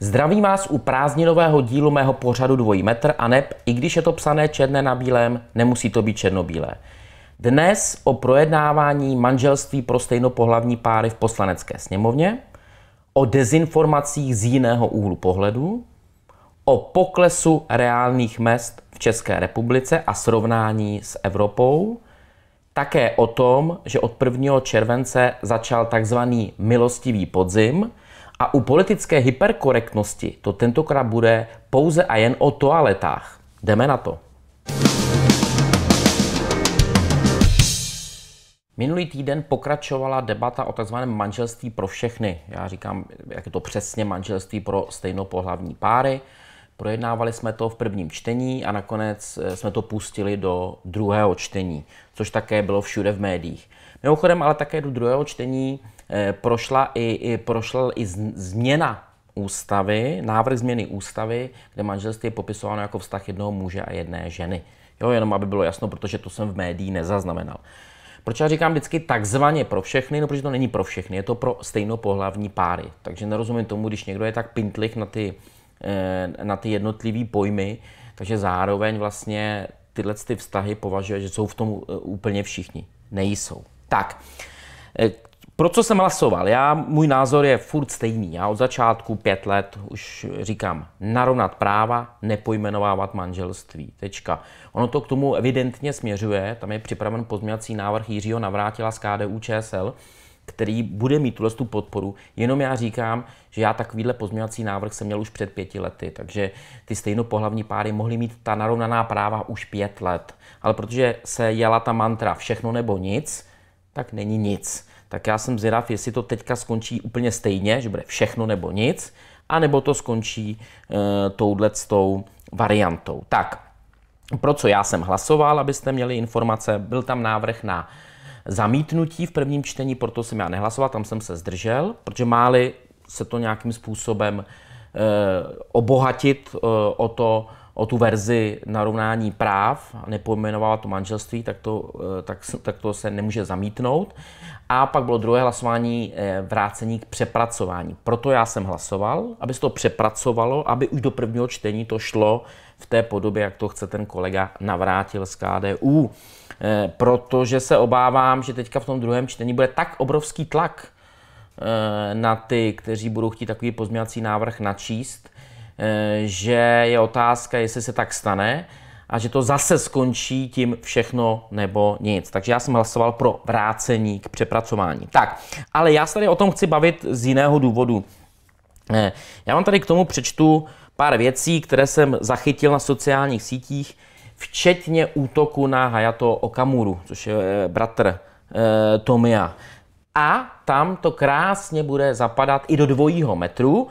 Zdravím vás u prázdninového dílu mého pořadu Dvojí metr, a neb, i když je to psané černé na bílém, nemusí to být černobílé. Dnes o projednávání manželství pro stejnopohlavní páry v Poslanecké sněmovně, o dezinformacích z jiného úhlu pohledu, o poklesu reálných mezd v České republice a srovnání s Evropou, také o tom, že od 1. července začal takzvaný milostivý podzim, a u politické hyperkorektnosti to tentokrát bude pouze a jen o toaletách. Jdeme na to. Minulý týden pokračovala debata o tzv. Manželství pro všechny. Já říkám, jak je to přesně manželství pro stejnopohlavní páry. Projednávali jsme to v prvním čtení a nakonec jsme to pustili do druhého čtení, což také bylo všude v médiích. Mimochodem, ale také do druhého čtení prošla i změna ústavy, návrh změny ústavy, kde manželství je popisováno jako vztah jednoho muže a jedné ženy. Jo, jenom aby bylo jasno, protože to jsem v médiích nezaznamenal. Proč já říkám vždycky takzvaně pro všechny? No, protože to není pro všechny, je to pro stejnopohlavní páry. Takže nerozumím tomu, když někdo je tak pintlich na ty jednotlivý pojmy, takže zároveň vlastně tyhle ty vztahy považuje, že jsou v tom úplně všichni. Nejsou. Tak, pro co jsem hlasoval? Můj názor je furt stejný. Já od začátku 5 let už říkám narovnat práva, nepojmenovávat manželství. Tečka. Ono to k tomu evidentně směřuje. Tam je připraven pozměňovací návrh Jiřího Navrátila z KDU ČSL, který bude mít tuhle podporu. Jenom já říkám, že já takovýhle pozměňovací návrh jsem měl už před 5 lety, takže ty stejnopohlavní páry mohly mít ta narovnaná práva už 5 let. Ale protože se jela ta mantra všechno nebo nic, tak není nic. Tak já jsem zvědav, jestli to teďka skončí úplně stejně, že bude všechno nebo nic, anebo to skončí touhletou variantou. Tak, pro co já jsem hlasoval, abyste měli informace, byl tam návrh na zamítnutí v prvním čtení, proto jsem já nehlasoval, tam jsem se zdržel, protože máli se to nějakým způsobem obohatit o tu verzi narovnání práv, nepojmenovala to manželství, tak to se nemůže zamítnout. A pak bylo druhé hlasování vrácení k přepracování. Proto já jsem hlasoval, aby se to přepracovalo, aby už do prvního čtení to šlo v té podobě, jak to chce ten kolega Navrátil z KDU. Protože se obávám, že teďka v tom druhém čtení bude tak obrovský tlak na ty, kteří budou chtít takový pozměňovací návrh načíst, že je otázka, jestli se tak stane a že to zase skončí tím všechno nebo nic. Takže já jsem hlasoval pro vrácení k přepracování. Tak, ale já se tady o tom chci bavit z jiného důvodu. Já vám tady k tomu přečtu pár věcí, které jsem zachytil na sociálních sítích, včetně útoku na Hayato Okamuru, což je bratr Tomia. A tam to krásně bude zapadat i do dvojího metru.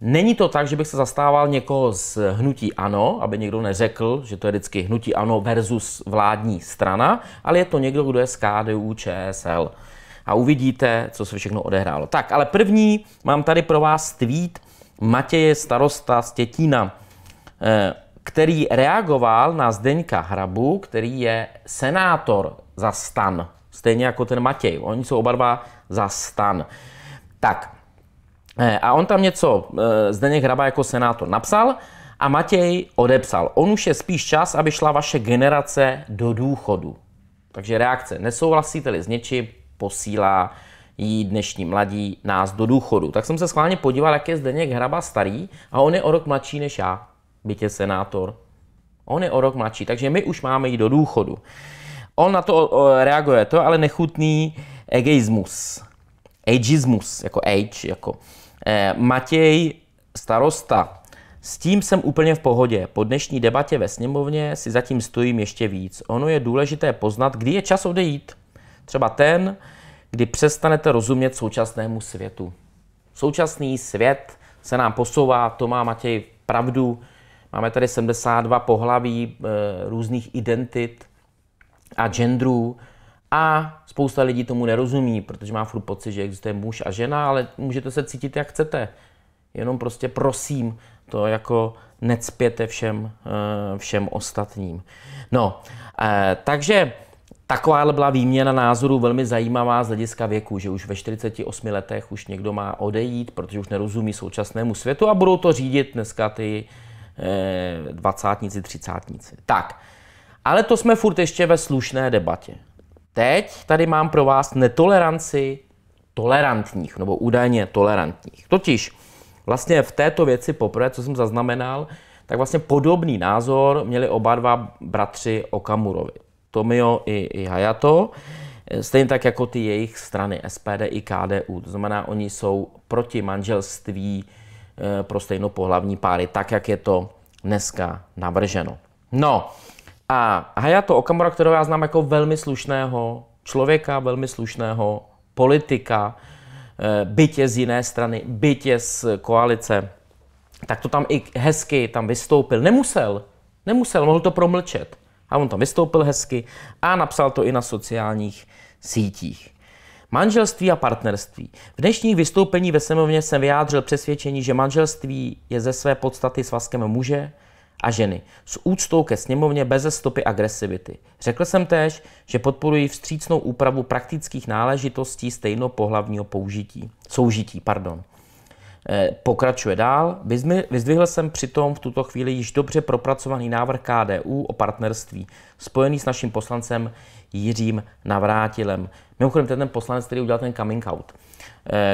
Není to tak, že bych se zastával někoho z hnutí ANO, aby někdo neřekl, že to je vždycky hnutí ANO versus vládní strana, ale je to někdo, kdo je z KDU ČSL. A uvidíte, co se všechno odehrálo. Tak, ale první mám tady pro vás tweet Matěje Starosta z Tětína, který reagoval na Zdeňka Hrabu, který je senátor za STAN, stejně jako ten Matěj. Oni jsou oba dva za STAN. Tak, a on tam něco Zdeněk Hraba jako senátor napsal a Matěj odepsal. On už je spíš čas, aby šla vaše generace do důchodu. Takže reakce: nesouhlasíte-li s něčím, posílá jí dnešní mladí nás do důchodu. Tak jsem se schválně podíval, jak je Zdeněk Hraba starý, a on je o rok mladší než já, byť je senátor. On je o rok mladší, takže my už máme jít do důchodu. On na to reaguje, to je ale nechutný ageismus, jako age, jako... Matěj Starosta: s tím jsem úplně v pohodě. Po dnešní debatě ve sněmovně si zatím stojím ještě víc. Ono je důležité poznat, kdy je čas odejít. Třeba ten, kdy přestanete rozumět současnému světu. Současný svět se nám posouvá, to má Matěj pravdu. Máme tady 72 pohlaví, různých identit a genderů A spousta lidí tomu nerozumí, protože má furt pocit, že existuje muž a žena, ale můžete se cítit, jak chcete. Jenom prostě prosím, to jako necpěte všem ostatním. No, takže takováhle byla výměna názorů velmi zajímavá z hlediska věku, že už ve 48 letech už někdo má odejít, protože už nerozumí současnému světu a budou to řídit dneska ty dvacátníci, třicátníci. Tak, ale to jsme furt ještě ve slušné debatě. Teď tady mám pro vás netoleranci tolerantních, nebo údajně tolerantních. Totiž vlastně v této věci poprvé, co jsem zaznamenal, tak vlastně podobný názor měli oba dva bratři Okamurovi. Tomio i Hayato, stejně tak jako ty jejich strany SPD i KDU. To znamená, oni jsou proti manželství pro stejnopohlavní páry, tak, jak je to dneska navrženo. No a Hayato Okamura, kterého já znám jako velmi slušného člověka, velmi slušného politika, byť je z jiné strany, byť je z koalice, tak to tam i hezky tam vystoupil. Nemusel, mohl to promlčet. A on tam vystoupil hezky a napsal to i na sociálních sítích. Manželství a partnerství. V dnešních vystoupení ve sněmovně jsem vyjádřil přesvědčení, že manželství je ze své podstaty svazkem muže a ženy. S úctou ke sněmovně beze stopy agresivity. Řekl jsem též, že podporuji vstřícnou úpravu praktických náležitostí stejnopohlavního soužití. Pokračuje dál. Vyzdvihl jsem přitom v tuto chvíli již dobře propracovaný návrh KDU o partnerství, spojený s naším poslancem Jiřím Navrátilem. Mimochodem, ten poslanec, který udělal ten coming out,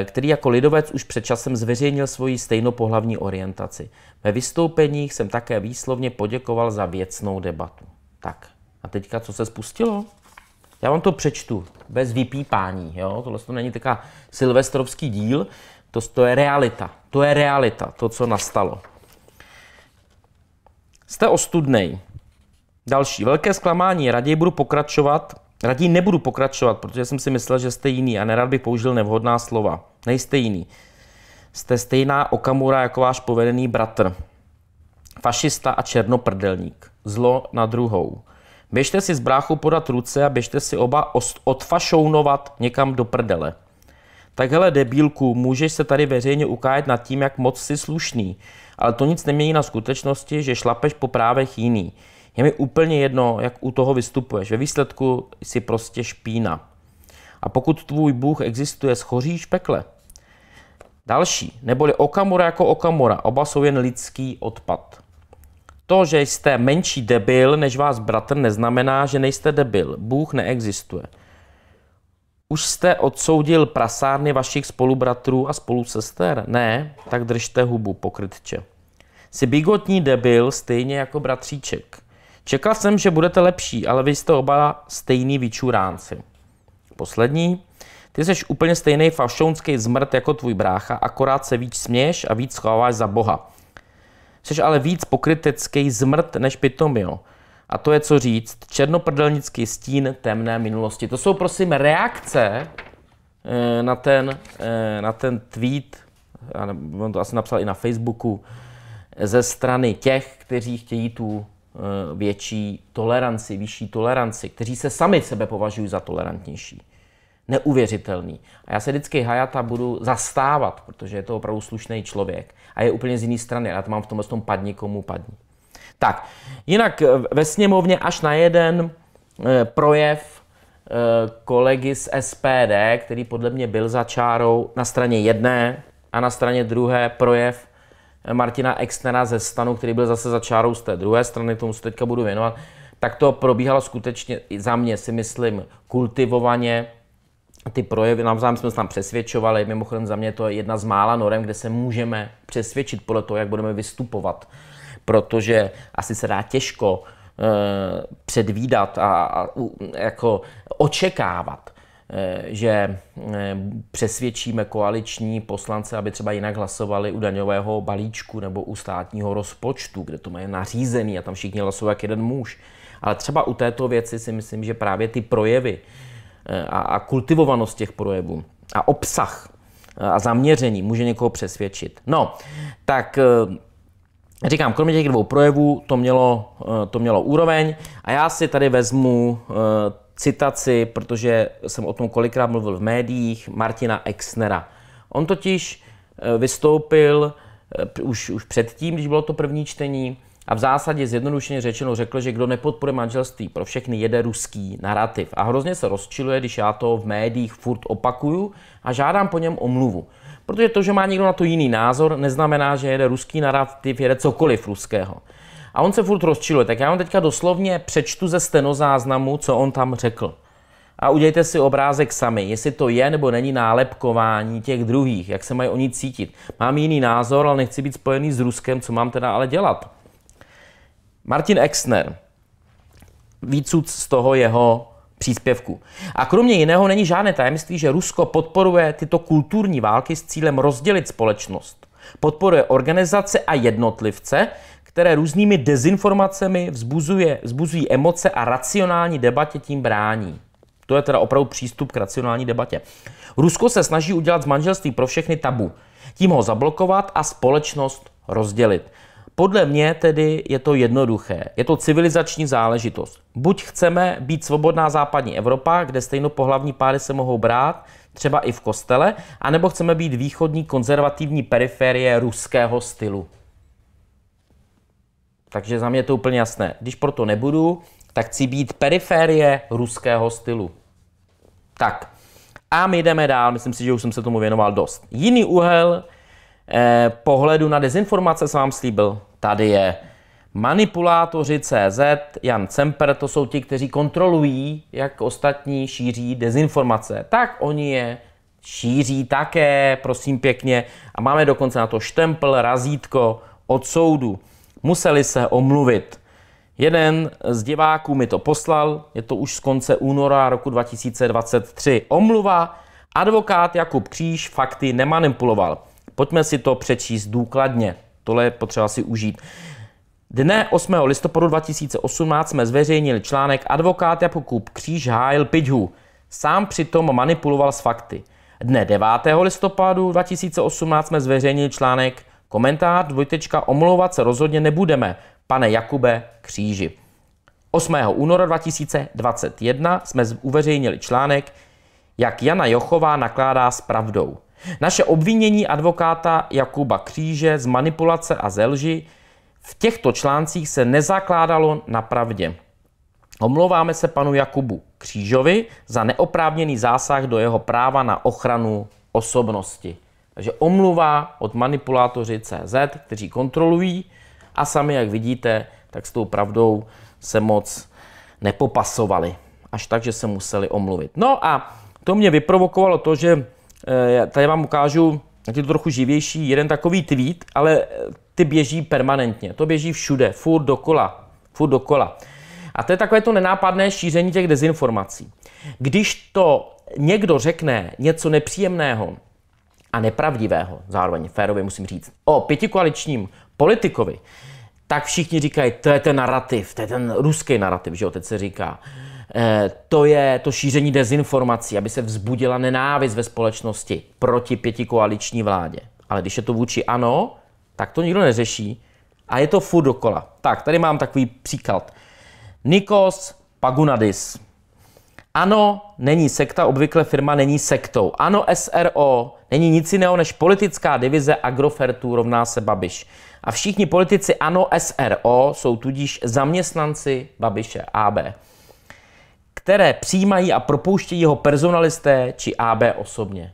který jako lidovec už před časem zveřejnil svoji stejnopohlavní orientaci. Ve vystoupeních jsem také výslovně poděkoval za věcnou debatu. Tak, a teďka, co se spustilo? Já vám to přečtu, bez vypípání. Jo? Tohle to není takový silvestrovský díl, to je realita, to, co nastalo. Jste ostudnej. Další, velké zklamání, raději nebudu pokračovat, protože jsem si myslel, že jste jiný a nerad bych použil nevhodná slova. Nejste jiný. Jste stejná Okamura jako váš povedený bratr. Fašista a černoprdelník. Zlo na druhou. Běžte si z bráchu podat ruce a běžte si oba odfašounovat někam do prdele. Tak hele, debílku, můžeš se tady veřejně ukájet nad tím, jak moc jsi slušný, ale to nic nemění na skutečnosti, že šlapeš po právech jiný. Je mi úplně jedno, jak u toho vystupuješ. Ve výsledku jsi prostě špína. A pokud tvůj Bůh existuje, schoříš pekle. Další, neboli Okamura jako Okamura, oba jsou jen lidský odpad. To, že jste menší debil než vás bratr, neznamená, že nejste debil. Bůh neexistuje. Už jste odsoudil prasárny vašich spolubratrů a spolusester? Ne, tak držte hubu, pokrytče. Jsi bigotní debil, stejně jako bratříček. Čekal jsem, že budete lepší, ale vy jste oba stejný vyčuránci. Poslední. Ty jsi úplně stejný fašounský zmrt jako tvůj brácha, akorát se víc směješ a víc schováváš za Boha. Jsi ale víc pokrytecký zmrt než Pitomio. A to je co říct, černoprdelnický stín temné minulosti. To jsou prosím reakce na ten tweet, on to asi napsal i na Facebooku, ze strany těch, kteří chtějí tu větší toleranci, vyšší toleranci, kteří se sami sebe považují za tolerantnější. Neuvěřitelný. A já se vždycky Hayata budu zastávat, protože je to opravdu slušný člověk a je úplně z jiné strany. Já to mám v tomhle tom padni komu padni. Tak, jinak ve sněmovně až na jeden projev kolegy z SPD, který podle mě byl za čárou na straně jedné a na straně druhé projev Martina Exnera ze STANu, který byl zase za čárou z té druhé strany, tomu se teďka budu věnovat, tak to probíhalo skutečně za mě, si myslím, kultivovaně. Ty projevy navzájem jsme se tam přesvědčovali, mimochodem za mě to je jedna z mála norem, kde se můžeme přesvědčit podle toho, jak budeme vystupovat. Protože asi se dá těžko předvídat a jako očekávat, že přesvědčíme koaliční poslance, aby třeba jinak hlasovali u daňového balíčku nebo u státního rozpočtu, kde to mají nařízený a tam všichni hlasují jak jeden muž. Ale třeba u této věci si myslím, že právě ty projevy a kultivovanost těch projevů a obsah a zaměření může někoho přesvědčit. No, tak... Říkám, kromě těch dvou projevů to mělo úroveň a já si tady vezmu citaci, protože jsem o tom kolikrát mluvil v médiích, Martina Exnera. On totiž vystoupil už předtím, když bylo to první čtení, a v zásadě zjednodušeně řečeno řekl, že kdo nepodporuje manželství pro všechny, jede ruský narrativ. A hrozně se rozčiluje, když já to v médiích furt opakuju a žádám po něm omluvu. Protože to, že má někdo na to jiný názor, neznamená, že jede ruský narrativ, jede cokoliv ruského. A on se furt rozčiluje, tak já vám teďka doslovně přečtu ze stenozáznamu, co on tam řekl. A udělejte si obrázek sami, jestli to je nebo není nálepkování těch druhých, jak se mají oni cítit. Mám jiný názor, ale nechci být spojený s Ruskem, co mám teda ale dělat? Martin Exner, výcud z toho jeho příspěvku. A kromě jiného není žádné tajemství, že Rusko podporuje tyto kulturní války s cílem rozdělit společnost. Podporuje organizace a jednotlivce, které různými dezinformacemi vzbuzují emoce a racionální debatě tím brání. To je teda opravdu přístup k racionální debatě. Rusko se snaží udělat z manželství pro všechny tabu. Tím ho zablokovat a společnost rozdělit. Podle mě tedy je to jednoduché. Je to civilizační záležitost. Buď chceme být svobodná západní Evropa, kde stejnopohlavní páry se mohou brát, třeba i v kostele, anebo chceme být východní konzervativní periferie ruského stylu. Takže za mě je to úplně jasné. Když proto nebudu, tak chci být periferie ruského stylu. Tak. A my jdeme dál. Myslím si, že už jsem se tomu věnoval dost. Jiný úhel pohledu na dezinformace jsem vám slíbil. Tady je Manipulátoři CZ, Jan Cemper, to jsou ti, kteří kontrolují, jak ostatní šíří dezinformace. Tak oni je šíří také, prosím pěkně. A máme dokonce na to štempel, razítko od soudu. Museli se omluvit. Jeden z diváků mi to poslal, je to už z konce února roku 2023. Omluva, advokát Jakub Kříž fakty nemanipuloval. Pojďme si to přečíst důkladně, tohle je potřeba si užít. Dne 8. listopadu 2018 jsme zveřejnili článek Advokát Jakub Kříž hájil Piťhu. Sám přitom manipuloval s fakty. Dne 9. listopadu 2018 jsme zveřejnili článek Komentář : omlouvat se rozhodně nebudeme, pane Jakube Kříži. 8. února 2021 jsme uveřejnili článek Jak Jana Jochová nakládá s pravdou. Naše obvinění advokáta Jakuba Kříže z manipulace a ze lži v těchto článcích se nezakládalo na pravdě. Omlouváme se panu Jakubu Křížovi za neoprávněný zásah do jeho práva na ochranu osobnosti. Takže omluva od Manipulátoři CZ, kteří kontrolují a sami, jak vidíte, tak s tou pravdou se moc nepopasovali. Až tak, že se museli omluvit. No a to mě vyprovokovalo to, že tady vám ukážu, je to trochu živější, jeden takový tweet, ale ty běží permanentně. To běží všude, furt dokola, furt dokola. A to je takové to nenápadné šíření těch dezinformací. Když to někdo řekne něco nepříjemného a nepravdivého, zároveň férově musím říct, o pětikoaličním politikovi, tak všichni říkají, to je ten narrativ, to je ten ruský narrativ, že jo, teď se říká. To je to šíření dezinformací, aby se vzbudila nenávist ve společnosti proti pětikoaliční vládě. Ale když je to vůči ANO, tak to nikdo neřeší a je to furt dokola. Tak, tady mám takový příklad. Nikos Pagunadis. ANO není sekta, obvykle firma není sektou. ANO SRO není nic jiného než politická divize Agrofertu rovná se Babiš. A všichni politici ANO SRO jsou tudíž zaměstnanci Babiše AB, které přijímají a propouštějí jeho personalisté či AB osobně.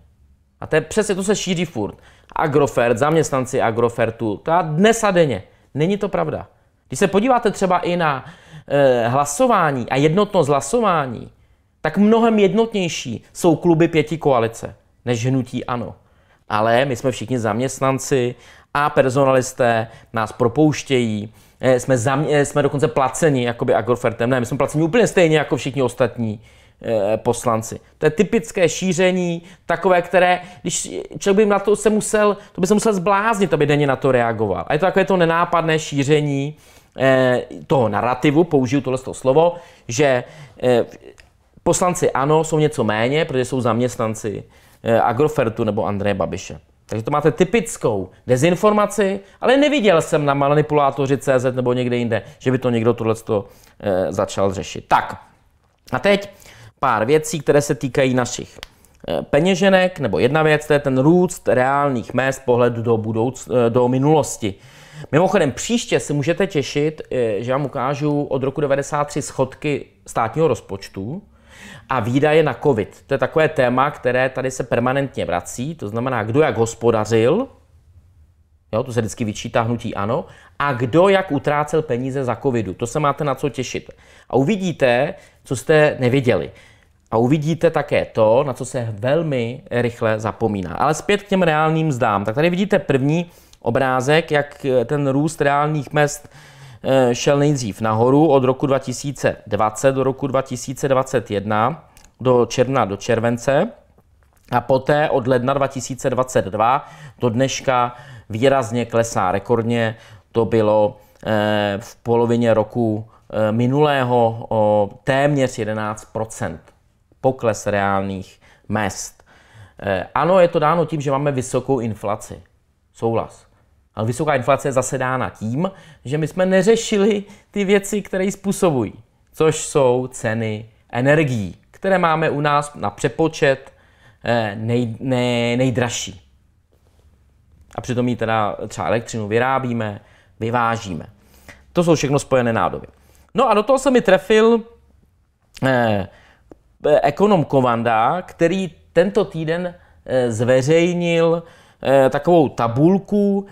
A to je přesně, to se šíří furt. Agrofert, zaměstnanci Agrofertu, to je dnes a denně. Není to pravda. Když se podíváte třeba i na hlasování a jednotnost hlasování, tak mnohem jednotnější jsou kluby pětikoalice než hnutí ANO. Ale my jsme všichni zaměstnanci a personalisté nás propouštějí. Jsme dokonce placeni jakoby Agrofertem. Ne, my jsme placeni úplně stejně jako všichni ostatní poslanci. To je typické šíření, takové, které, když člověk by na to se musel, to by se musel zbláznit, aby denně na to reagoval. A je to takové to nenápadné šíření toho narrativu, použiju tohle slovo, že poslanci ANO jsou něco méně, protože jsou zaměstnanci Agrofertu nebo Andreje Babiše. Takže to máte typickou dezinformaci, ale neviděl jsem na Manipulátoři CZ nebo někde jinde, že by to někdo tohleto začal řešit. Tak a teď pár věcí, které se týkají našich peněženek, nebo jedna věc, to je ten růst reálných mezd pohled do minulosti. Mimochodem, příště se můžete těšit, že vám ukážu od roku 1993 schodky státního rozpočtu a výdaje na covid. To je takové téma, které tady se permanentně vrací, to znamená, kdo jak hospodařil, jo, to se vždycky vyčítá hnutí ANO, a kdo jak utrácel peníze za covidu. To se máte na co těšit. A uvidíte, co jste neviděli. A uvidíte také to, na co se velmi rychle zapomíná. Ale zpět k těm reálným mzdám. Tak tady vidíte první obrázek, jak ten růst reálných mezd šel nejdřív nahoru od roku 2020 do roku 2021, do června, do července, a poté od ledna 2022 do dneška výrazně klesá. Rekordně to bylo v polovině roku minulého o téměř 11% pokles reálných mezd. Ano, je to dáno tím, že máme vysokou inflaci. Souhlas. Ale vysoká inflace je zase dána tím, že my jsme neřešili ty věci, které ji způsobují, což jsou ceny energií, které máme u nás na přepočet nejdražší. A přitom ji teda třeba elektřinu vyrábíme, vyvážíme. To jsou všechno spojené nádoby. No a do toho se mi trefil ekonom Kovanda, který tento týden zveřejnil takovou tabulku,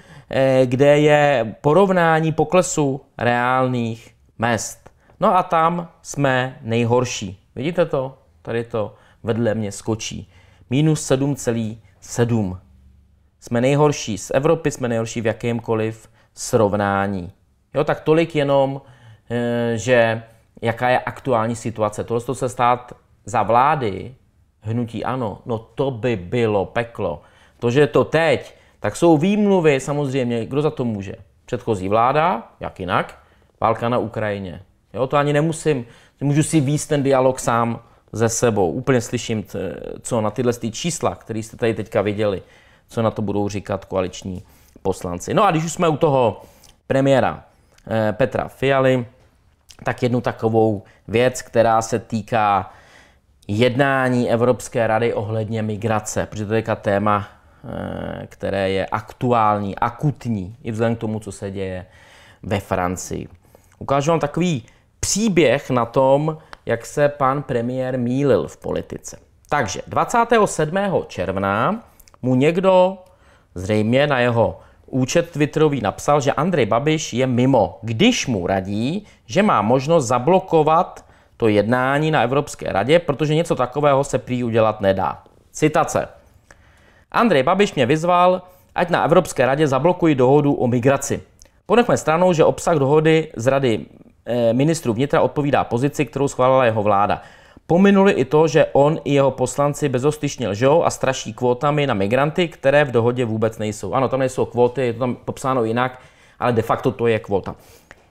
kde je porovnání poklesu reálných mezd. No a tam jsme nejhorší. Vidíte to? Tady to vedle mě skočí. Minus 7,7. Jsme nejhorší z Evropy, jsme nejhorší v jakémkoliv srovnání. Jo, tak tolik jenom, že jaká je aktuální situace. Tohle to se stát za vlády hnutí ANO, no to by bylo peklo. To, že to teď, tak jsou výmluvy samozřejmě, kdo za to může. Předchozí vláda, jak jinak, válka na Ukrajině. Jo, to ani nemusím, můžu si vést ten dialog sám se sebou. Úplně slyším, co na tyhle čísla, které jste tady teďka viděli, co na to budou říkat koaliční poslanci. No a když už jsme u toho premiéra Petra Fialy, tak jednu takovou věc, která se týká jednání Evropské rady ohledně migrace, protože to je téma, které je aktuální, akutní, i vzhledem k tomu, co se děje ve Francii. Ukážu vám takový příběh na tom, jak se pan premiér mýlil v politice. Takže 27. června mu někdo zřejmě na jeho účet twitterový napsal, že Andrej Babiš je mimo, když mu radí, že má možnost zablokovat to jednání na Evropské radě, protože něco takového se prý udělat nedá. Citace. Andrej Babiš mě vyzval, ať na Evropské radě zablokují dohodu o migraci. Ponechme stranou, že obsah dohody z rady ministrů vnitra odpovídá pozici, kterou schválila jeho vláda. Pominuli i to, že on i jeho poslanci bezostyšně lžou a straší kvótami na migranty, které v dohodě vůbec nejsou. Ano, tam nejsou kvóty, je to tam popsáno jinak, ale de facto to je kvóta.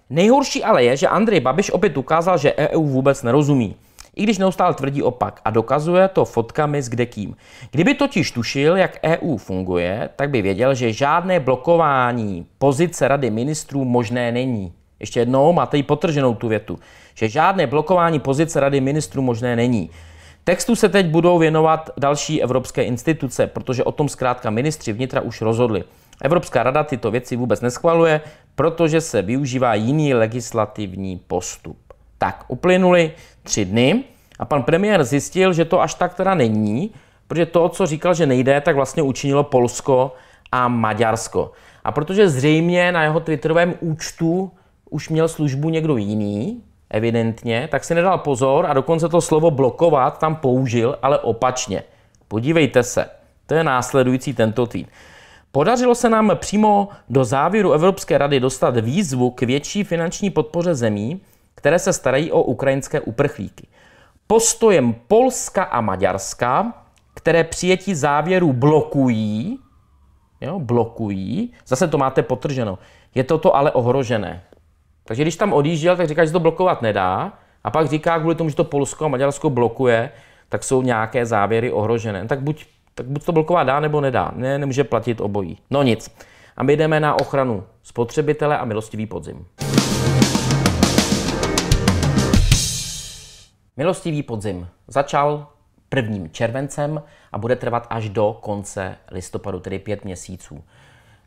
Nejhorší ale je, že Andrej Babiš opět ukázal, že EU vůbec nerozumí. I když neustále tvrdí opak a dokazuje to fotkami s kdekým. Kdyby totiž tušil, jak EU funguje, tak by věděl, že žádné blokování pozice Rady ministrů možné není. Ještě jednou, máte ji podtrženou tu větu, že žádné blokování pozice Rady ministrů možné není. Textu se teď budou věnovat další evropské instituce, protože o tom zkrátka ministři vnitra už rozhodli. Evropská rada tyto věci vůbec neschvaluje, protože se využívá jiný legislativní postup. Tak, uplynuly 3 dny a pan premiér zjistil, že to až tak teda není, protože to, co říkal, že nejde, tak vlastně učinilo Polsko a Maďarsko. A protože zřejmě na jeho twitterovém účtu už měl službu někdo jiný, evidentně, tak si nedal pozor a dokonce to slovo blokovat tam použil, ale opačně. Podívejte se, to je následující tento tweet. Podařilo se nám přímo do závěru Evropské rady dostat výzvu k větší finanční podpoře zemí, které se starají o ukrajinské uprchlíky. Postojem Polska a Maďarska, které přijetí závěru blokují, jo, blokují, zase to máte podtrženo, je toto ale ohrožené. Takže když tam odjížděl, tak říká, že to blokovat nedá, a pak říká, kvůli tomu, že to Polsko a Maďarsko blokuje, tak jsou nějaké závěry ohrožené. Tak buď to blokovat dá, nebo nedá. Ne, nemůže platit obojí. No nic. A my jdeme na ochranu spotřebitele a milostivý podzim. Milostivý podzim začal 1. červencem a bude trvat až do konce listopadu, tedy 5 měsíců.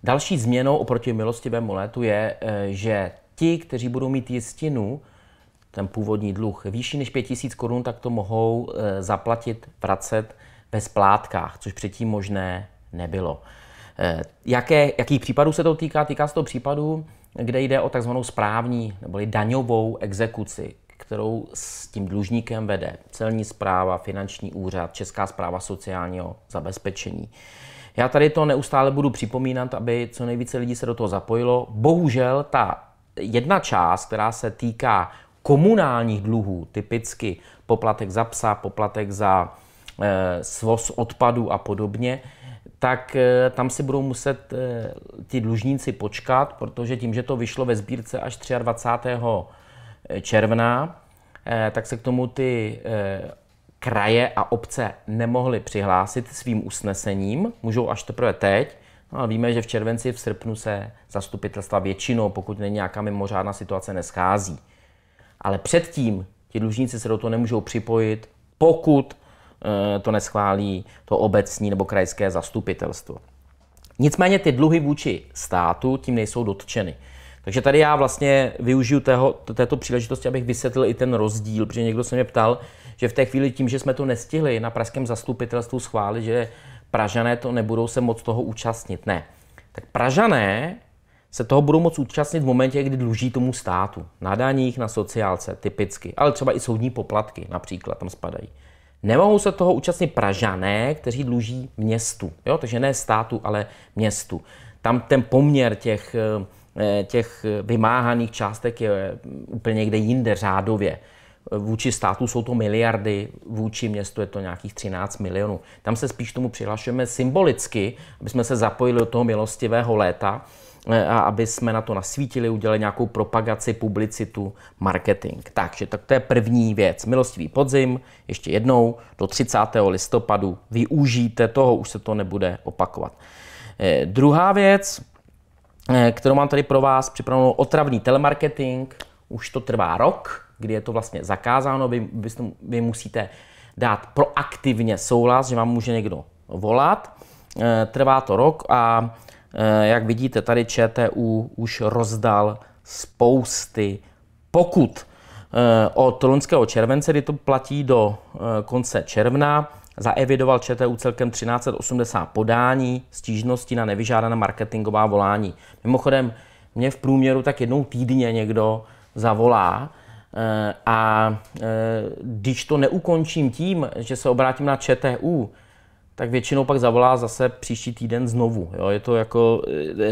Další změnou oproti milostivému létu je, že ti, kteří budou mít jistinu, ten původní dluh, výšší než 5 000 korun, tak to mohou zaplatit, vracet ve splátkách, což předtím možné nebylo. Jakých případů se to týká? Týká se to případů, kde jde o takzvanou správní neboli daňovou exekuci, kterou s tím dlužníkem vede celní správa, finanční úřad, Česká správa sociálního zabezpečení. Já tady to neustále budu připomínat, aby co nejvíce lidí se do toho zapojilo. Bohužel ta jedna část, která se týká komunálních dluhů, typicky poplatek za psa, poplatek za svoz odpadu a podobně, tak tam si budou muset ti dlužníci počkat, protože tím, že to vyšlo ve sbírce až 23. června, tak se k tomu ty kraje a obce nemohly přihlásit svým usnesením, můžou až teprve teď, no, ale víme, že v červenci, v srpnu se zastupitelstva většinou, pokud není nějaká mimořádná situace, neschází. Ale předtím ti dlužníci se do toho nemůžou připojit, pokud to neschválí to obecní nebo krajské zastupitelstvo. Nicméně ty dluhy vůči státu tím nejsou dotčeny. Takže tady já vlastně využiju této příležitosti, abych vysvětlil i ten rozdíl, protože někdo se mě ptal, že v té chvíli tím, že jsme to nestihli na pražském zastupitelstvu schválit, že Pražané to nebudou se moc toho účastnit. Ne. Tak Pražané se toho budou moc účastnit v momentě, kdy dluží tomu státu. Na daních, na sociálce typicky, ale třeba i soudní poplatky například tam spadají. Nemohou se toho účastnit Pražané, kteří dluží městu. Jo? Takže ne státu, ale městu. Tam ten poměr těch vymáhaných částek je úplně někde jinde řádově. Vůči státu jsou to miliardy, vůči městu je to nějakých 13 milionů. Tam se spíš tomu přihlašujeme symbolicky, aby jsme se zapojili do toho milostivého léta a aby jsme na to nasvítili, udělali nějakou propagaci, publicitu, marketing. Takže tak to je první věc. Milostivý podzim, ještě jednou, do 30. listopadu. Využijte toho, už se to nebude opakovat. Druhá věc, kterou mám tady pro vás připravenou, otravný telemarketing. Už to trvá rok, kdy je to vlastně zakázáno. Vy musíte dát proaktivně souhlas, že vám může někdo volat. Trvá to rok a jak vidíte, tady ČTU už rozdal spousty pokut. Od loňského července, kdy to platí do konce června, zaevidoval ČTU celkem 1380 podání stížností na nevyžádaná marketingová volání. Mimochodem, mě v průměru tak jednou týdně někdo zavolá a když to neukončím tím, že se obrátím na ČTU, tak většinou pak zavolá zase příští týden znovu. Jo? Je to jako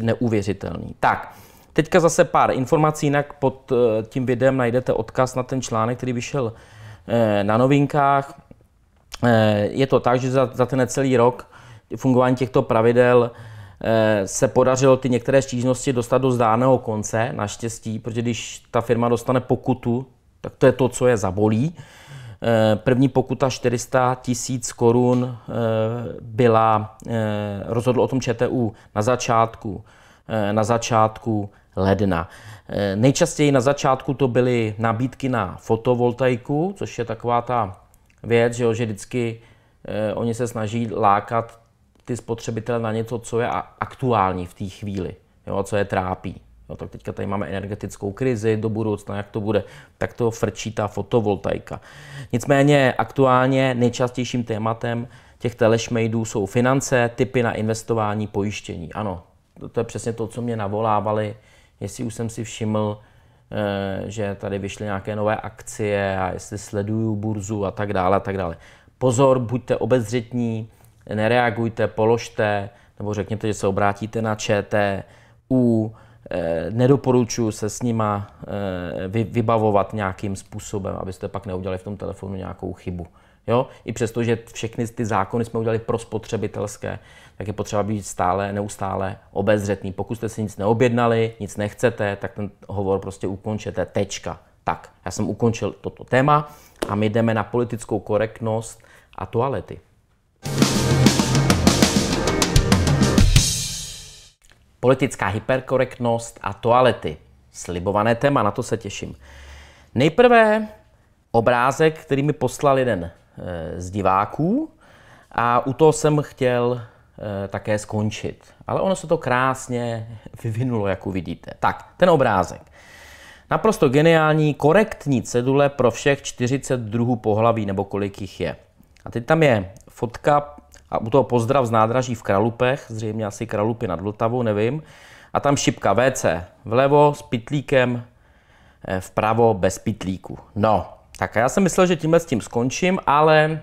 neuvěřitelný. Tak, teďka zase pár informací, jinak pod tím videem najdete odkaz na ten článek, který vyšel na Novinkách. Je to tak, že za ten celý rok fungování těchto pravidel se podařilo ty některé stížnosti dostat do zdárného konce, naštěstí, protože když ta firma dostane pokutu, tak to je to, co je zabolí. První pokuta 400 000 korun byla, rozhodlo o tom ČTU na začátku ledna. Nejčastěji na začátku to byly nabídky na fotovoltaiku, což je taková ta věc, že vždycky oni se snaží lákat ty spotřebitele na něco, co je aktuální v té chvíli, jo, co je trápí. Jo, tak teďka tady máme energetickou krizi, do budoucna, jak to bude, tak to frčí ta fotovoltaika. Nicméně aktuálně nejčastějším tématem těch telešmejdů jsou finance, typy na investování, pojištění. Ano, to je přesně to, co mě navolávali, jestli už jsem si všiml, že tady vyšly nějaké nové akcie a jestli sleduju burzu a tak dále, a tak dále. Pozor, buďte obezřetní, nereagujte, položte, nebo řekněte, že se obrátíte na ČTU. Nedoporučuji se s nima vybavovat nějakým způsobem, abyste pak neudělali v tom telefonu nějakou chybu. Jo? I přesto, že všechny ty zákony jsme udělali pro spotřebitelské, tak je potřeba být neustále obezřetný. Pokud jste si nic neobjednali, nic nechcete, tak ten hovor prostě ukončete. Tečka. Tak, já jsem ukončil toto téma a my jdeme na politickou korektnost a toalety. Politická hyperkorektnost a toalety. Slibované téma, na to se těším. Nejprve obrázek, který mi poslal jeden z diváků a u toho jsem chtěl také skončit. Ale ono se to krásně vyvinulo, jak uvidíte. Tak, ten obrázek. Naprosto geniální, korektní cedule pro všech 40 druhů pohlaví, nebo kolik jich je. A teď tam je fotka a u toho pozdrav z nádraží v Kralupech, zřejmě asi Kralupy nad Vltavou, nevím. A tam šipka WC vlevo s pytlíkem, vpravo bez pytlíku. No, tak a já jsem myslel, že tímhle s tím skončím, ale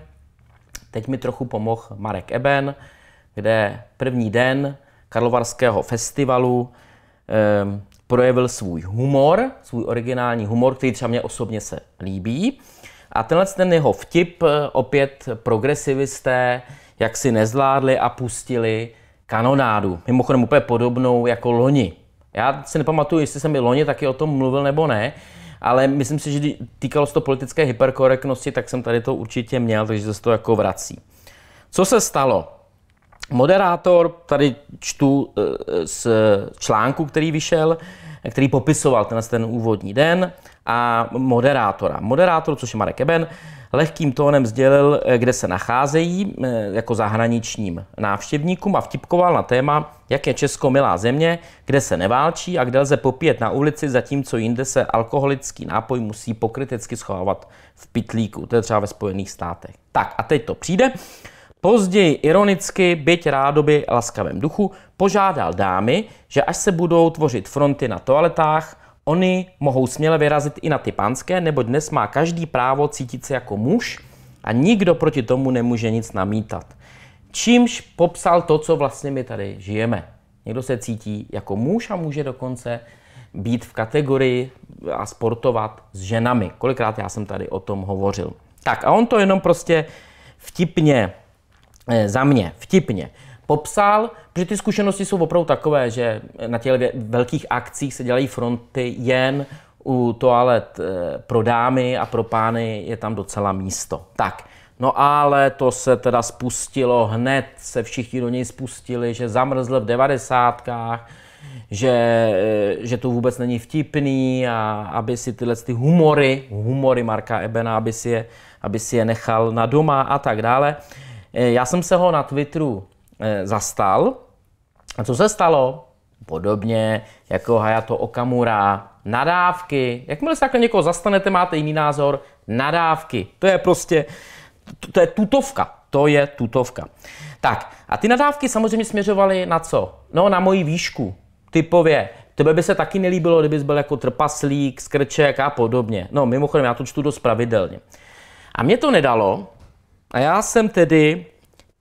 teď mi trochu pomohl Marek Eben, kde první den Karlovarského festivalu projevil svůj humor, svůj originální humor, který třeba mě osobně se líbí. A tenhle ten jeho vtip opět progresivisté jak si nezvládli a pustili kanonádu. Mimochodem úplně podobnou jako loni. Já si nepamatuju, jestli jsem i loni taky o tom mluvil nebo ne, ale myslím si, že týkalo se to politické hyperkorektnosti, tak jsem tady to určitě měl, takže se to jako vrací. Co se stalo? Moderátor, tady čtu z článku, který vyšel, který popisoval ten úvodní den, a moderátora. Moderátor, což je Marek Eben, lehkým tónem sdělil, kde se nacházejí jako zahraničním návštěvníkům a vtipkoval na téma, jak je Česko milá země, kde se neválčí a kde lze popíjet na ulici, zatímco jinde se alkoholický nápoj musí pokrytecky schovávat v pytlíku. To je třeba ve Spojených státech. Tak a teď to přijde. Později ironicky, byť rádoby laskavém duchu, požádal dámy, že až se budou tvořit fronty na toaletách, oni mohou směle vyrazit i na ty pánské, nebo dnes má každý právo cítit se jako muž a nikdo proti tomu nemůže nic namítat. Čímž popsal to, co vlastně my tady žijeme. Někdo se cítí jako muž a může dokonce být v kategorii a sportovat s ženami. Kolikrát já jsem tady o tom hovořil. Tak a on to jenom prostě vtipně, za mě vtipně popsal, protože ty zkušenosti jsou opravdu takové, že na těch velkých akcích se dělají fronty jen u toalet pro dámy a pro pány je tam docela místo. Tak, no ale to se teda spustilo hned, se všichni do něj spustili, že zamrzl v 90kách, že to vůbec není vtipný a aby si tyhle ty humory Marka Ebena, aby si je nechal na doma a tak dále. Já jsem se ho na Twitteru zastal. A co se stalo? Podobně jako Hayato Okamura. Nadávky. Jakmile se takhle někoho zastanete, máte jiný názor. Nadávky. To je prostě, to je tutovka. To je tutovka. Tak a ty nadávky samozřejmě směřovaly na co? No na moji výšku. Typově. Tebe by se taky nelíbilo, kdybys byl jako trpaslík, skrček a podobně. No mimochodem, já to čtu dost pravidelně. A mě to nedalo. A já jsem tedy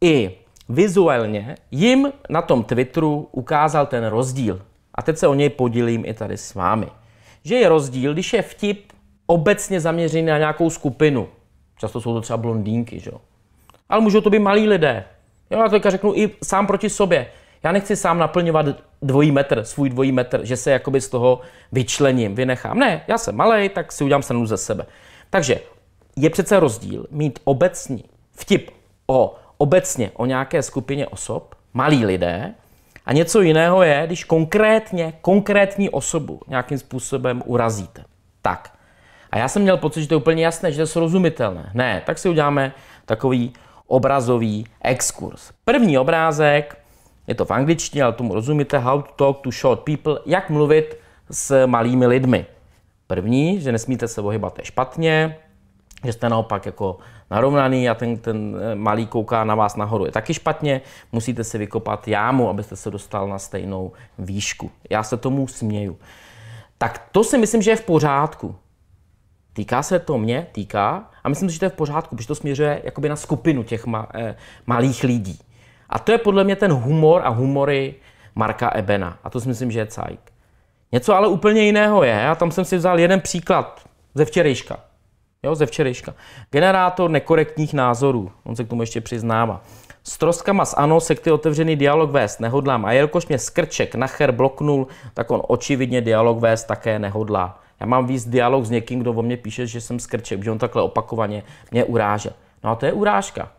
i vizuálně jim na tom Twitteru ukázal ten rozdíl. A teď se o něj podílím i tady s vámi. Že je rozdíl, když je vtip obecně zaměřený na nějakou skupinu. Často jsou to třeba blondýnky, že jo. Ale můžou to být malí lidé. Já to řeknu i sám proti sobě. Já nechci sám naplňovat dvojí metr, svůj dvojí metr, že se jakoby z toho vyčlením, vynechám. Ne, já jsem malej, tak si udělám srandu ze sebe. Takže je přece rozdíl mít obecní vtip obecně o nějaké skupině osob, malí lidé, a něco jiného je, když konkrétní osobu nějakým způsobem urazíte. Tak. A já jsem měl pocit, že to je úplně jasné, že to je srozumitelné. Ne, tak si uděláme takový obrazový exkurs. První obrázek, je to v angličtině, ale tomu rozumíte, how to talk to short people, jak mluvit s malými lidmi. První, že nesmíte se ohybat, je špatně, že jste naopak jako narovnaný a ten malý kouká na vás nahoru, je taky špatně, musíte si vykopat jámu, abyste se dostal na stejnou výšku. Já se tomu směju. Tak to si myslím, že je v pořádku. Týká se to mě, týká, a myslím si, že to je v pořádku, protože to směřuje jakoby na skupinu těch malých lidí. A to je podle mě ten humor a humory Marka Ebena. A to si myslím, že je cajk. Něco ale úplně jiného je, a tam jsem si vzal jeden příklad ze včerejška. Jo, ze včerejška. Generátor nekorektních názorů. On se k tomu ještě přiznává. S troskama z ANO sekty otevřený dialog vést nehodlám. A jelikož mě skrček nacher bloknul, tak on očividně dialog vést také nehodlá. Já mám víc dialog s někým, kdo o mě píše, že jsem skrček, že on takhle opakovaně mě uráže. No a to je urážka.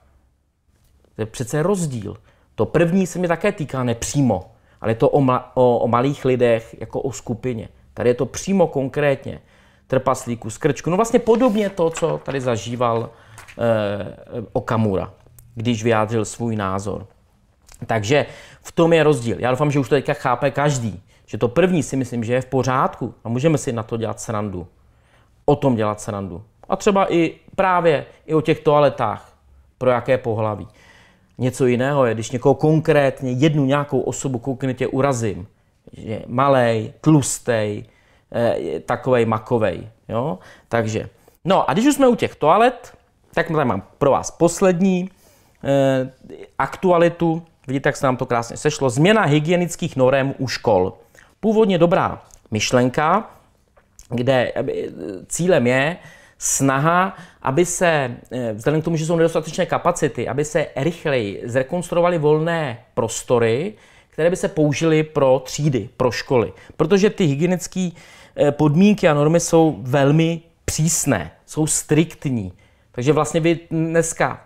To je přece rozdíl. To první se mě také týká nepřímo, ale je to o malých lidech, jako o skupině. Tady je to přímo konkrétně. trpaslíků, skrčku. No vlastně podobně to, co tady zažíval Okamura, když vyjádřil svůj názor. Takže v tom je rozdíl. Já doufám, že už to teďka chápe každý. Že to první si myslím, že je v pořádku a můžeme si na to dělat srandu. O tom dělat srandu. A třeba i právě i o těch toaletách, pro jaké pohlaví. Něco jiného je, když někoho konkrétně, jednu nějakou osobu konkrétně urazím. Že malej, tlustej, takovej makovej. Jo? Takže, no a když už jsme u těch toalet, tak tady mám pro vás poslední aktualitu. Vidíte, jak se nám to krásně sešlo. Změna hygienických norem u škol. Původně dobrá myšlenka, kde cílem je snaha, aby se, vzhledem k tomu, že jsou nedostatečné kapacity, aby se rychleji zrekonstruovaly volné prostory, které by se použily pro třídy, pro školy. Protože ty hygienické podmínky a normy jsou velmi přísné, jsou striktní. Takže vlastně vy dneska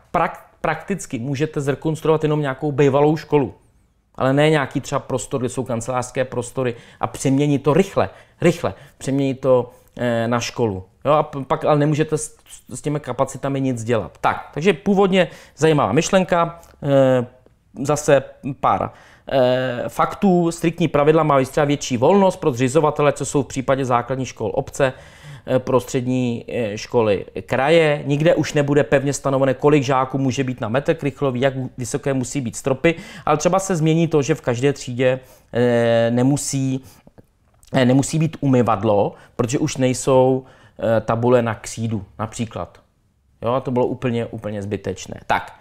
prakticky můžete zrekonstruovat jenom nějakou bývalou školu, ale ne nějaký třeba prostor, kde jsou kancelářské prostory a přeměnit to rychle, přeměnit to na školu. Jo, a pak ale nemůžete s těmi kapacitami nic dělat. Tak, takže původně zajímavá myšlenka, zase pár faktů, striktní pravidla mají třeba větší volnost pro zřizovatele, co jsou v případě základních škol obce, pro střední školy kraje. Nikde už nebude pevně stanovené, kolik žáků může být na metr krychlový, jak vysoké musí být stropy, ale třeba se změní to, že v každé třídě nemusí být umyvadlo, protože už nejsou tabule na křídu například. Jo, a to bylo úplně zbytečné. Tak,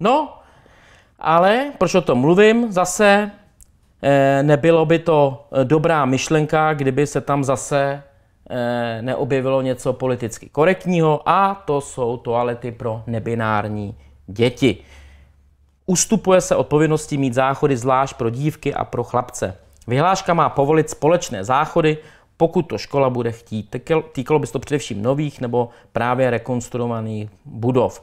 no, ale proč o tom mluvím? Zase nebylo by to dobrá myšlenka, kdyby se tam zase neobjevilo něco politicky korektního, a to jsou toalety pro nebinární děti. Ustupuje se odpovědnosti mít záchody zvlášť pro dívky a pro chlapce. Vyhláška má povolit společné záchody, pokud to škola bude chtít. Týkalo by se to především nových nebo právě rekonstruovaných budov.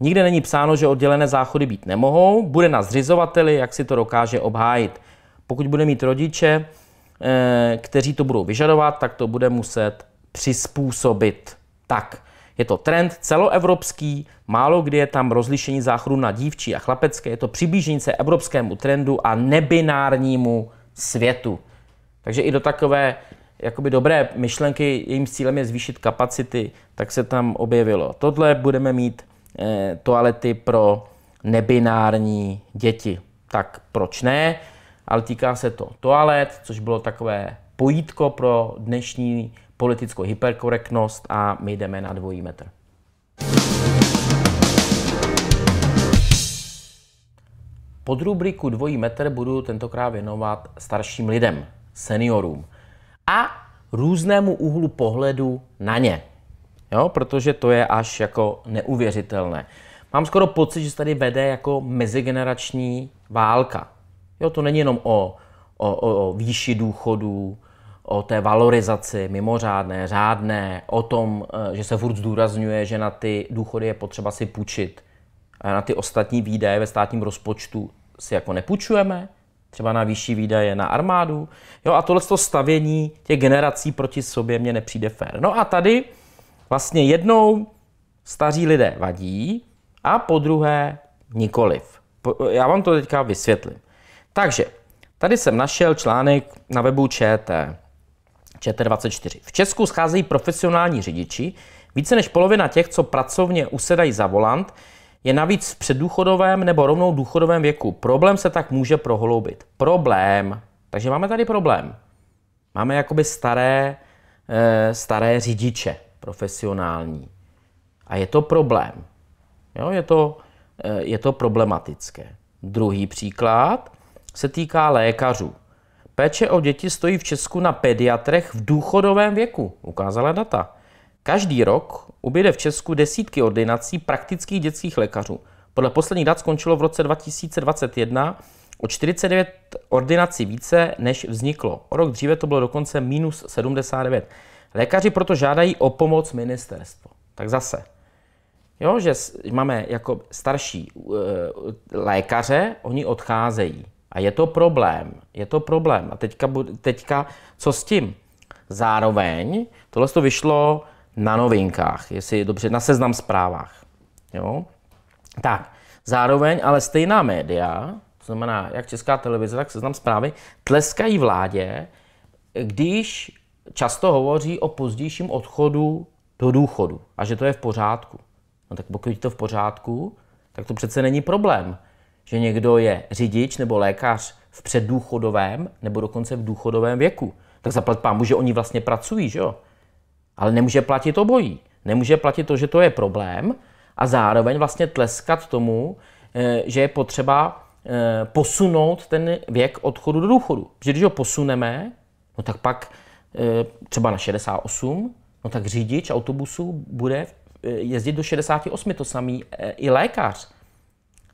Nikde není psáno, že oddělené záchody být nemohou, bude na zřizovateli, jak si to dokáže obhájit. Pokud bude mít rodiče, kteří to budou vyžadovat, tak to bude muset přizpůsobit. Tak, je to trend celoevropský, málo kdy je tam rozlišení záchodu na dívčí a chlapecké, je to přiblížení se evropskému trendu a nebinárnímu světu. Takže i do takové jakoby dobré myšlenky, jejím cílem je zvýšit kapacity, tak se tam objevilo. Tohle budeme mít toalety pro nebinární děti. Tak proč ne? Ale týká se to toalet, což bylo takové pojítko pro dnešní politickou hyperkorektnost, a my jdeme na dvojí metr. Pod rubriku dvojí metr budu tentokrát věnovat starším lidem, seniorům a různému úhlu pohledu na ně, jo? Protože to je až jako neuvěřitelné. Mám skoro pocit, že se tady vede jako mezigenerační válka. Jo, to není jenom o výši důchodů, o té valorizaci mimořádné, řádné, o tom, že se furt zdůrazňuje, že na ty důchody je potřeba si půjčit. A na ty ostatní výdaje ve státním rozpočtu si jako nepůjčujeme, třeba na vyšší výdaje na armádu. Jo, a tohle stavění těch generací proti sobě mně nepřijde fér. No a tady vlastně jednou staří lidé vadí a podruhé nikoliv. Já vám to teďka vysvětlím. Takže, tady jsem našel článek na webu ČT24. V Česku scházejí profesionální řidiči. Více než polovina těch, co pracovně usedají za volant, je navíc v předdůchodovém nebo rovnou důchodovém věku. Problém se tak může prohloubit. Problém. Takže máme tady problém. Máme jakoby staré řidiče profesionální. A je to problém. Jo, je to problematické. Druhý příklad se týká lékařů. Péče o děti stojí v Česku na pediatrech v důchodovém věku, ukázala data. Každý rok ubyde v Česku desítky ordinací praktických dětských lékařů. Podle posledních dat skončilo v roce 2021 o 49 ordinací více, než vzniklo. O rok dříve to bylo dokonce minus 79. Lékaři proto žádají o pomoc ministerstvo. Tak zase. Jo, že máme jako starší lékaře, oni odcházejí. A je to problém. A teďka co s tím? Zároveň tohle to vyšlo na Novinkách, jestli je dobře, na Seznam Zprávách. Jo? Tak, zároveň ale stejná média, to znamená jak Česká televize, tak Seznam Zprávy, tleskají vládě, když často hovoří o pozdějším odchodu do důchodu a že to je v pořádku. No tak pokud je to v pořádku, tak to přece není problém, že někdo je řidič nebo lékař v předdůchodovém nebo dokonce v důchodovém věku. Tak zaplať pámu, že oni vlastně pracují, že jo? Ale nemůže platit obojí. Nemůže platit to, že to je problém a zároveň vlastně tleskat tomu, že je potřeba posunout ten věk odchodu do důchodu. Protože když ho posuneme, no tak pak třeba na 68, no tak řidič autobusu bude jezdit do 68, to samý i lékař.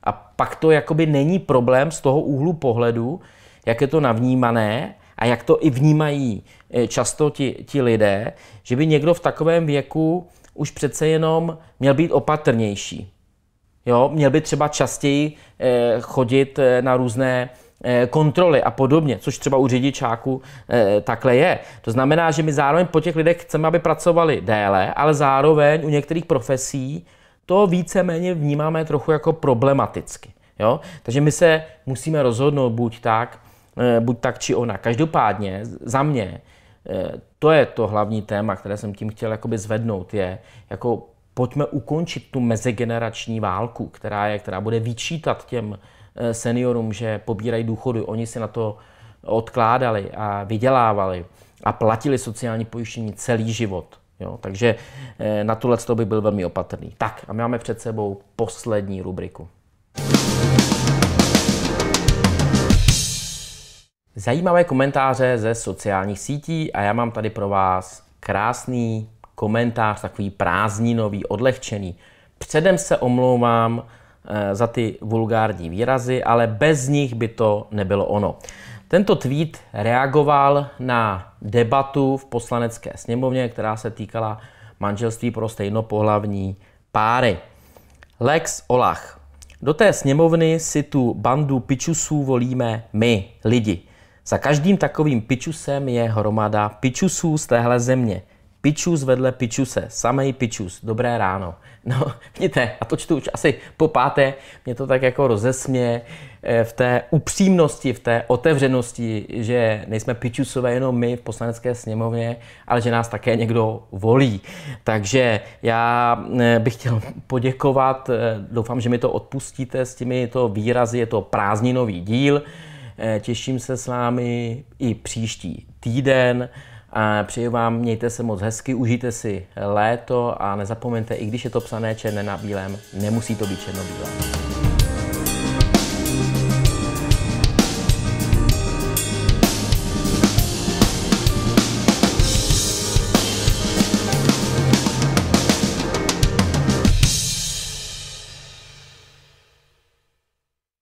A pak to jakoby není problém z toho úhlu pohledu, jak je to navnímané a jak to i vnímají často ti lidé, že by někdo v takovém věku už přece jenom měl být opatrnější. Jo? Měl by třeba častěji chodit na různé kontroly a podobně, což třeba u řidičáků takhle je. To znamená, že my zároveň po těch lidech chceme, aby pracovali déle, ale zároveň u některých profesí to víceméně vnímáme trochu jako problematicky. Jo? Takže my se musíme rozhodnout buď tak či ona. Každopádně za mě to je to hlavní téma, které jsem tím chtěl jakoby zvednout, je jako pojďme ukončit tu mezigenerační válku, která bude vyčítat těm seniorům, že pobírají důchody. Oni si na to odkládali a vydělávali a platili sociální pojištění celý život. Jo, takže na tohle by byl velmi opatrný. Tak a my máme před sebou poslední rubriku. Zajímavé komentáře ze sociálních sítí a já mám tady pro vás krásný komentář, takový prázdninový, odlehčený. Předem se omlouvám za ty vulgární výrazy, ale bez nich by to nebylo ono. Tento tweet reagoval na debatu v Poslanecké sněmovně, která se týkala manželství pro stejnopohlavní páry. Lex Olach. Do té sněmovny si tu bandu pičusů volíme my, lidi. Za každým takovým pičusem je hromada pičusů z téhle země. Pičus vedle pičuse, samej pičus, dobré ráno. No, vidíte, a to čtu už asi po páté, mě to tak jako rozesměje v té upřímnosti, v té otevřenosti, že nejsme pičusové jenom my v Poslanecké sněmovně, ale že nás také někdo volí. Takže já bych chtěl poděkovat, doufám, že mi to odpustíte s těmito výrazy, je to prázdninový díl. Těším se s vámi i příští týden. A přeju vám, mějte se moc hezky, užijte si léto a nezapomeňte, i když je to psané černé na bílém, nemusí to být černobílé.